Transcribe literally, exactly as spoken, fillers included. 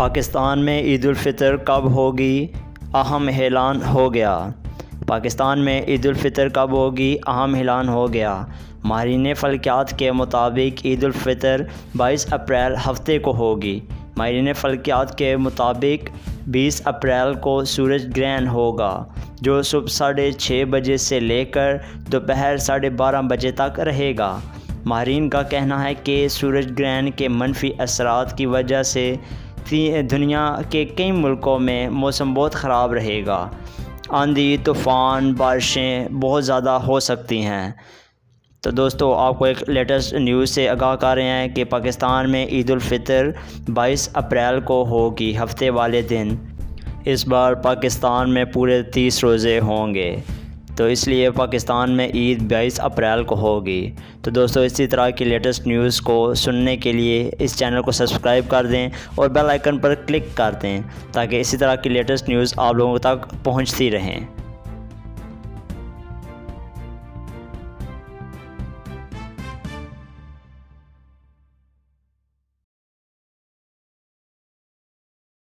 पाकिस्तान में ईद उल फितर कब होगी, अहम ऐलान हो गया। पाकिस्तान में ईद उल फितर कब होगी, अहम ऐलान हो गया। माहिरीन फलकियात के मुताबिक ईद उल फितर बाईस अप्रैल हफ्ते को होगी। माहिरीन फलकियात के मुताबिक बीस अप्रैल को सूरज ग्रहण होगा, जो सुबह साढ़े छः बजे से लेकर दोपहर साढ़े बारह बजे तक रहेगा। माहिरीन का कहना है कि सूरज ग्रहण के मनफी असरात की वजह से दुनिया के कई मुल्कों में मौसम बहुत ख़राब रहेगा। आंधी, तूफ़ान, बारिशें बहुत ज़्यादा हो सकती हैं। तो दोस्तों, आपको एक लेटेस्ट न्यूज़ से आगाह कर रहे हैं कि पाकिस्तान में ईद उल फितर बाईस अप्रैल को होगी, हफ्ते वाले दिन। इस बार पाकिस्तान में पूरे तीस रोज़े होंगे, तो इसलिए पाकिस्तान में ईद बाईस अप्रैल को होगी। तो दोस्तों, इसी तरह की लेटेस्ट न्यूज़ को सुनने के लिए इस चैनल को सब्सक्राइब कर दें और बेल आइकन पर क्लिक कर दें, ताकि इसी तरह की लेटेस्ट न्यूज़ आप लोगों तक पहुंचती रहें।